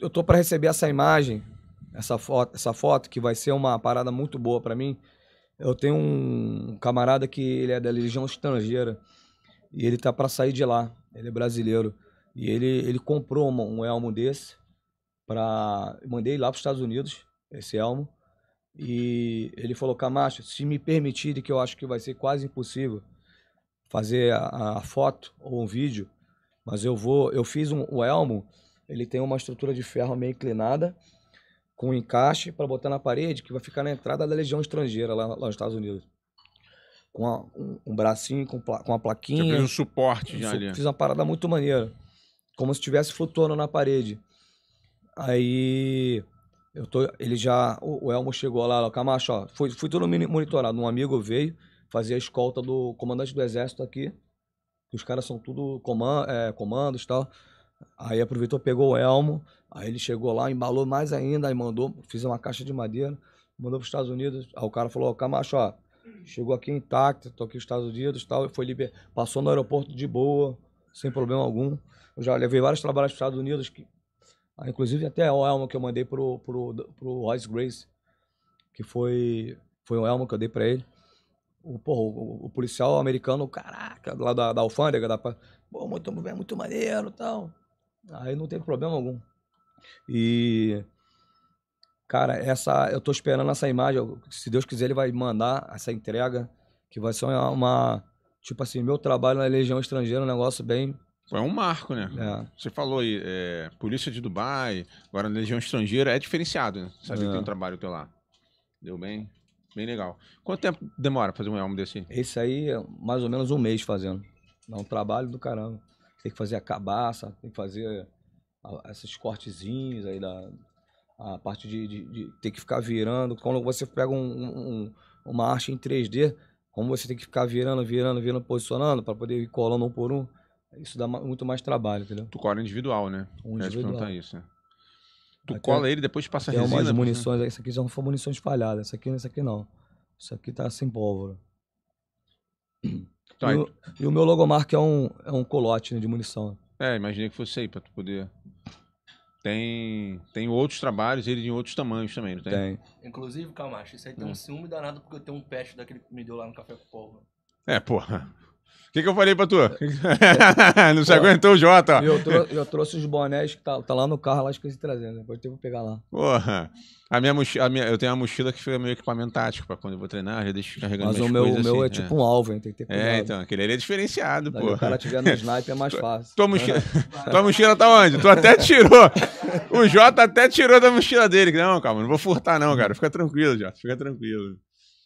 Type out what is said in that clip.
Eu tô para receber essa imagem, essa foto que vai ser uma parada muito boa para mim. Eu tenho um camarada que ele é da Legião Estrangeira e ele tá para sair de lá. Ele é brasileiro e ele comprou um elmo desse para mandei lá para os Estados Unidos esse elmo e ele falou: Camacho, se me permitirem, que eu acho que vai ser quase impossível fazer a foto ou um vídeo, mas eu fiz o elmo. Ele tem uma estrutura de ferro meio inclinada, com encaixe para botar na parede, que vai ficar na entrada da Legião Estrangeira, lá nos Estados Unidos. Com um bracinho, com uma plaquinha. Você fez um suporte já ali. Fiz uma parada muito maneira, como se estivesse flutuando na parede. Aí, o Elmo chegou lá, Camacho, ó, fui todo monitorado. Um amigo veio fazer a escolta do comandante do exército aqui, que os caras são tudo comandos e tal. Aí aproveitou, pegou o elmo, aí ele chegou lá, embalou mais ainda, aí mandou, fiz uma caixa de madeira, mandou para os Estados Unidos. Aí o cara falou: Camacho, ó, chegou aqui intacto, tô aqui nos Estados Unidos e tal, passou no aeroporto de boa, sem problema algum. Eu já levei vários trabalhos para os Estados Unidos, inclusive até o elmo que eu mandei pro Royce Grace, que foi um elmo que eu dei para ele. O policial americano, caraca, lá da alfândega, pô, muito maneiro e tal. Aí não tem problema algum. E, cara, eu tô esperando essa imagem. Se Deus quiser, ele vai mandar essa entrega, que vai ser tipo assim, meu trabalho na Legião Estrangeira, um negócio bem... É um marco, né? É. Você falou aí, polícia de Dubai, agora na Legião Estrangeira, é diferenciado, né? Sabe que tem um trabalho teu lá. Deu bem? Bem legal. Quanto tempo demora pra fazer um elmo desse? Esse aí, mais ou menos um mês fazendo. Dá um trabalho do caramba. Tem que fazer a cabaça, tem que fazer esses cortezinhos aí, a parte de ter que ficar virando. Quando você pega uma arte em 3D, como você tem que ficar virando, posicionando para poder ir colando um por um, isso dá muito mais trabalho, entendeu? Tu cola individual, né? Individual. Perguntar isso, né? Tu até cola ele, depois passa a resina. Umas munições, né? Essa aqui já não foi munição espalhada, essa aqui não. Isso aqui tá sem pólvora. Tá, e o meu logomarca é um colote, né, de munição. É, imaginei que fosse aí, pra tu poder... Tem outros trabalhos, ele de outros tamanhos também, não tem? Tem. Inclusive, Camacho, isso aí tem um ciúme danado, porque eu tenho um pet daquele que me deu lá no Café com Povo. É, porra. O que eu falei pra tu? Não se aguentou o Jota, ó. Eu trouxe os bonés que tá lá no carro, lá esqueci de trazer, né? Depois eu vou pegar lá. Porra. Eu tenho uma mochila que foi meu equipamento tático pra quando eu vou treinar, já deixo carregando minhas coisas. Mas o meu assim, é tipo um alvo, hein? Tem que ter cuidado. É, então, aquele ali é diferenciado, pô. Se o cara tiver no sniper é mais fácil. Tua mochila tá onde? Tu até tirou. O Jota até tirou da mochila dele. Não, calma, não vou furtar não, cara. Fica tranquilo, Jota. Fica tranquilo.